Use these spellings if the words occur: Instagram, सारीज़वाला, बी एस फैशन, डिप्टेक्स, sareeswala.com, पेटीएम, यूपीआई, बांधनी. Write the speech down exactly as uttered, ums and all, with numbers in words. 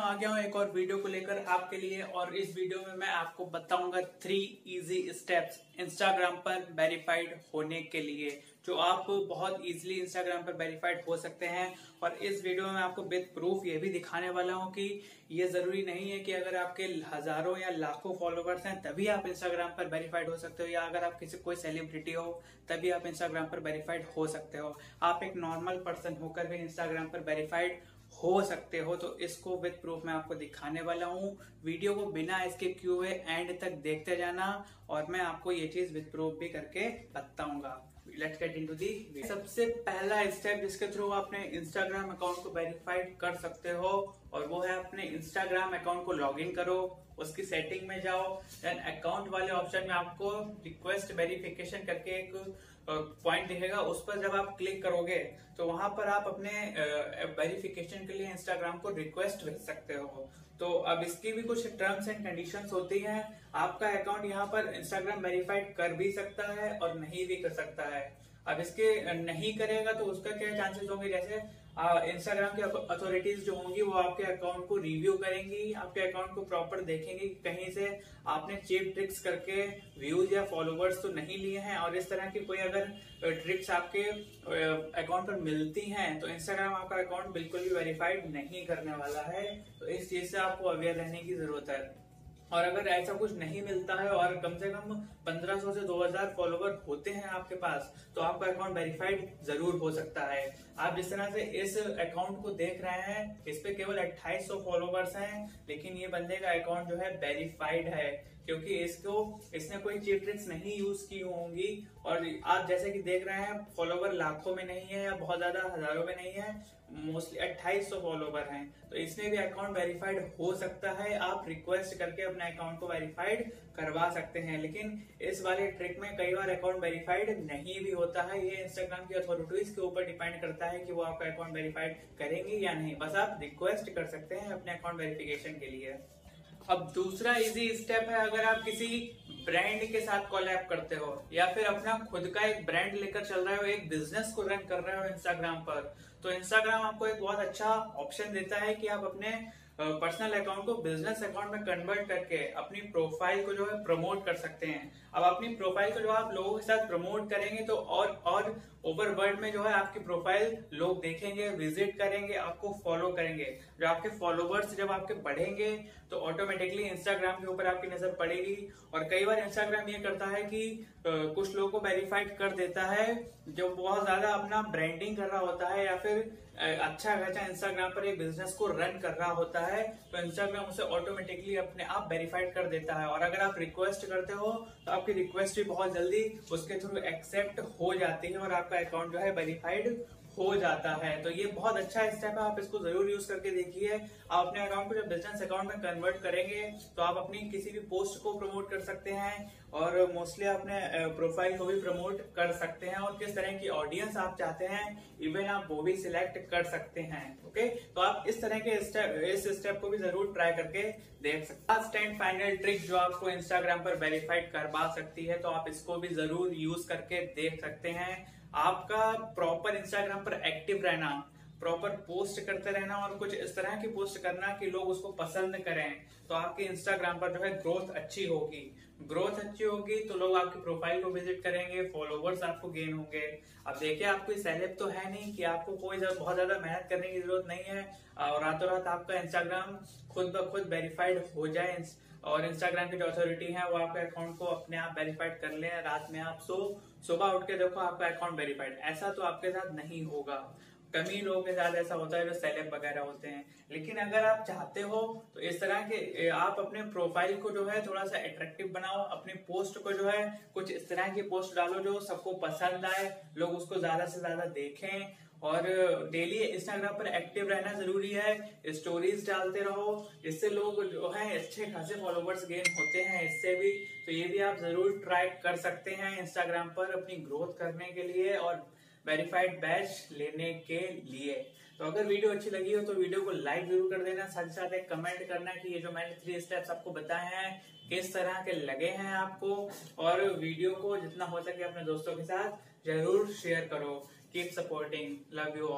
आ गया हूँ एक और वीडियो को लेकर आपके लिए। और इस वीडियो में मैं आपको बताऊंगा थ्री इजी स्टेप्स इंस्टाग्राम पर वेरीफाइड होने के लिए, जो आप बहुत इजीली इंस्टाग्राम पर वेरीफाइड हो सकते हैं। और इस वीडियो में मैं आपको विद प्रूफ ये भी दिखाने वाला हूँ कि ये जरूरी नहीं है कि अगर आपके हजारों या लाखों फॉलोवर्स हैं तभी आप इंस्टाग्राम पर वेरीफाइड हो सकते हो, या अगर आप किसी कोई सेलिब्रिटी हो तभी आप इंस्टाग्राम पर वेरीफाइड हो सकते हो। आप एक नॉर्मल पर्सन होकर भी इंस्टाग्राम पर वेरीफाइड हो सकते हो। तो इसको विद प्रूफ मैं आपको दिखाने वाला हूँ। वीडियो को बिना इसके क्यू हुए एंड तक देखते जाना, और मैं आपको ये चीज विद प्रूफ भी करके बताऊंगा। Let's get into the. सबसे पहला स्टेप जिसके थ्रू आपने इंस्टाग्राम अकाउंट को वेरीफाइड कर सकते हो, और वो है अपने इंस्टाग्राम अकाउंट को लॉगिन करो, उसकी सेटिंग में जाओ, देन अकाउंट वाले ऑप्शन में आपको रिक्वेस्ट वेरिफिकेशन करके एक पॉइंट दिखेगा। उस पर जब आप क्लिक करोगे तो वहां पर आप अपने वेरिफिकेशन के लिए इंस्टाग्राम को रिक्वेस्ट भेज सकते हो। तो अब इसकी भी कुछ टर्म्स एंड कंडीशंस होती हैं। आपका अकाउंट यहाँ पर इंस्टाग्राम वेरीफाइड कर भी सकता है और नहीं भी कर सकता है। अब इसके नहीं करेगा तो उसका क्या चांसेस होंगे, जैसे इंस्टाग्राम की अथॉरिटीज जो होंगी वो आपके अकाउंट को रिव्यू करेंगी, आपके अकाउंट को प्रॉपर देखेंगे कि कहीं से आपने चीप ट्रिक्स करके व्यूज या फॉलोवर्स तो नहीं लिए हैं। और इस तरह की कोई अगर ट्रिक्स आपके अकाउंट पर मिलती हैं तो इंस्टाग्राम आपका अकाउंट बिल्कुल भी वेरीफाइड नहीं करने वाला है। तो इस चीज से आपको अवेयर रहने की जरूरत है। और अगर ऐसा कुछ नहीं मिलता है और कम से कम पंद्रह सौ से दो हज़ार फॉलोवर होते हैं आपके पास, तो आपका अकाउंट वेरीफाइड जरूर हो सकता है। आप जिस तरह से इस अकाउंट को देख रहे हैं, इस पे केवल अट्ठाईस सौ फॉलोवर्स हैं, लेकिन ये बंदे का अकाउंट जो है वेरीफाइड है, क्योंकि इसको इसने कोई चीट ट्रिक्स नहीं यूज की होंगी। और आप जैसे कि देख रहे हैं फॉलोवर लाखों में नहीं है या बहुत ज्यादा हजारों में नहीं है, मोस्टली अट्ठाईस सौ फॉलोवर हैं। तो इसमें भी अकाउंट वेरीफाइड हो सकता है। आप रिक्वेस्ट करके अपने अकाउंट को वेरीफाइड करवा सकते हैं, लेकिन इस वाले ट्रिक में कई बार अकाउंट वेरीफाइड नहीं भी होता है। ये इंस्टाग्राम की अथॉरिटीज के ऊपर डिपेंड करता है कि वो आपका अकाउंट वेरीफाइड करेंगे या नहीं। बस आप रिक्वेस्ट कर सकते हैं अपने अकाउंट वेरीफिकेशन के लिए। अब दूसरा इजी स्टेप है, अगर आप किसी ब्रांड के साथ कोलैब करते हो या फिर अपना खुद का एक ब्रांड लेकर चल रहे हो, एक बिजनेस को रन कर रहे हो इंस्टाग्राम पर, तो इंस्टाग्राम आपको एक बहुत अच्छा ऑप्शन देता है कि आप अपने पर्सनल अकाउंट को बिजनेस अकाउंट में कन्वर्ट करके अपनी प्रोफाइल को जो है प्रमोट कर सकते हैं। अब अपनी प्रोफाइल को जो आप लोगों के साथ प्रमोट करेंगे तो और और ओवर वर्ल्ड में जो है आपकी प्रोफाइल लोग देखेंगे, विजिट करेंगे, आपको फॉलो करेंगे। जो आपके फॉलोवर्स जब आपके बढ़ेंगे तो ऑटोमेटिकली इंस्टाग्राम के ऊपर आपकी नजर पड़ेगी। और कई बार इंस्टाग्राम ये करता है कि कुछ लोगों को वेरीफाइड कर देता है जो बहुत ज्यादा अपना ब्रांडिंग कर रहा होता है या फिर अच्छा खासा इंस्टाग्राम पर एक बिजनेस को रन कर रहा होता है, तो इंस्टाग्राम उसे ऑटोमेटिकली अपने आप वेरीफाइड कर देता है। और अगर आप रिक्वेस्ट करते हो तो आपकी रिक्वेस्ट भी बहुत जल्दी उसके थ्रू एक्सेप्ट हो जाती है और आपका अकाउंट जो है वेरीफाइड हो जाता है। तो ये बहुत अच्छा स्टेप है, आप इसको जरूर यूज करके देखिए। आप अपने अकाउंट को जब बिजनेस अकाउंट में कन्वर्ट करेंगे तो आप अपनी किसी भी पोस्ट को प्रमोट कर सकते हैं और मोस्टली अपने प्रोफाइल को भी प्रमोट कर सकते हैं। और किस तरह की ऑडियंस आप चाहते हैं इवन आप वो भी सिलेक्ट कर सकते हैं। ओके, तो आप इस तरह के स्टेप इस स्टेप को भी जरूर ट्राई करके देख सकते। लास्ट एंड फाइनल ट्रिक जो आपको इंस्टाग्राम पर वेरीफाइड करवा सकती है, तो आप इसको भी जरूर यूज करके देख सकते हैं। आपका प्रॉपर इंस्टाग्राम पर एक्टिव रहना, प्रॉपर पोस्ट करते रहना और कुछ इस तरह की पोस्ट करना कि लोग उसको पसंद करें, तो आपके इंस्टाग्राम पर जो है ग्रोथ अच्छी होगी। ग्रोथ अच्छी होगी तो लोग आपकी प्रोफाइल को विजिट करेंगे, फॉलोवर्स आपको गेन होंगे। अब देखिए आप कोई सेलेब तो है नहीं कि आपको कोई बहुत ज्यादा मेहनत करने की जरूरत नहीं है, और रातों रात आपका इंस्टाग्राम खुद ब खुद वेरीफाइड हो जाए और इंस्टाग्राम की जो अथॉरिटी है वो आपके अकाउंट को अपने आप वेरीफाइड कर ले। रात में आप सो सुबह उठ के देखो आपका अकाउंट वेरीफाइड, ऐसा तो आपके साथ नहीं होगा। कम ही लोगों के साथ ऐसा होता है जो सेलेब वगैरह होते हैं। लेकिन अगर आप चाहते हो तो इस तरह के आप अपने प्रोफाइल को जो है थोड़ा सा अट्रैक्टिव बनाओ, अपने पोस्ट को जो है कुछ इस तरह की पोस्ट डालो जो सबको पसंद आए, लोग उसको ज्यादा से ज्यादा देखें। और डेली इंस्टाग्राम पर एक्टिव रहना जरूरी है, स्टोरीज डालते रहो, इससे लोग जो है अच्छे खासे फॉलोवर्स गेन होते हैं इससे भी। तो ये भी आप जरूर ट्राई कर सकते हैं इंस्टाग्राम पर अपनी ग्रोथ करने के लिए और वेरीफाइड बैच लेने के लिए। तो अगर वीडियो अच्छी लगी हो तो वीडियो को लाइक जरूर कर देना, साथ ही साथ एक कमेंट करना कि ये जो मैंने थ्री स्टेप्स आपको बताए हैं किस तरह के लगे हैं आपको। और वीडियो को जितना हो सके अपने दोस्तों के साथ जरूर शेयर करो। Keep supporting, love you all.